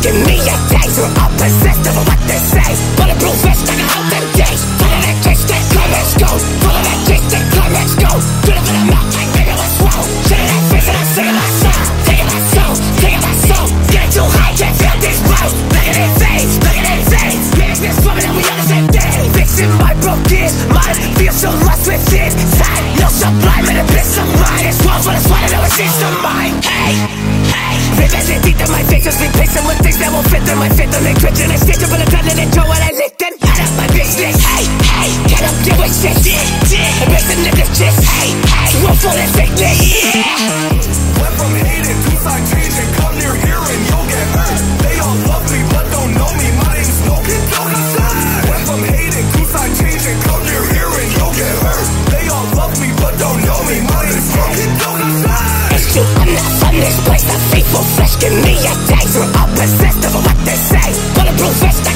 Give me a taste, we're all possessed of what they say. Bulletproof vest.